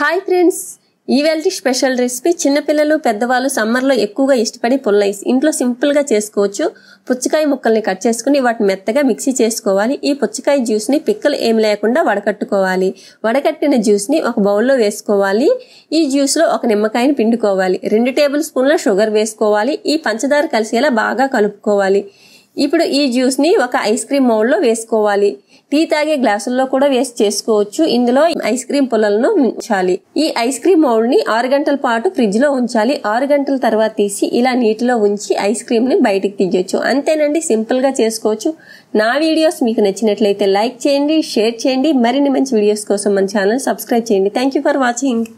High friends इवेल्टी special recipe चिन्न पिल्ललु पेद्दवाळ्ळु సమ్మర్ లో ఎక్కువగా ఇష్టపడి పుల్ల ఐస్ ఇంట్లో సింపుల్ గా చేసుకోవచ్చు। పుచ్చకాయ ముక్కల్ని కట్ చేసుకుని వాటిని మెత్తగా మిక్సీ చేసుకోవాలి। ఈ పుచ్చకాయ జ్యూస్ ని పిక్కలు ఏమీ లేకుండా వడకట్టుకోవాలి। వడకట్టిన జ్యూస్ ని ఒక బౌల్ లో వేసుకోవాలి। ఈ జ్యూస్ లో ఒక నిమ్మకాయని పిండుకోవాలి। 2 టేబుల్ స్పూన్ల షుగర్ వేసుకోవాలి। ఈ పంచదార కలిసేలా బాగా కలుపుకోవాలి। ఇప్పుడు ఈ జ్యూస్ ని ఒక ఐస్ క్రీమ్ మౌల్డ్ లో వేసుకోవాలి। టీ తాగే గ్లాసుల్లో కూడా వేసి చేసుకోవచ్చు। ఇందులో ఐస్ క్రీమ్ పొలలను ఉంచాలి। ఈ ఐస్ క్రీమ్ మౌల్డ్ ని 6 గంటల పాటు ఫ్రిడ్జ్ లో ఉంచాలి। 6 గంటల తర్వాత తీసి ఇలా నీటిలో ఉంచి ఐస్ క్రీమ్ ని బయటికి తీయొచ్చు। అంతేనండి, సింపుల్ గా చేసుకోవచ్చు। నా వీడియోస్ మీకు నచ్చినట్లయితే లైక్ చేయండి, షేర్ చేయండి। మరిన్ని మంచి వీడియోస్ కోసం మన ఛానల్ సబ్స్క్రైబ్ చేయండి। Thank you for watching.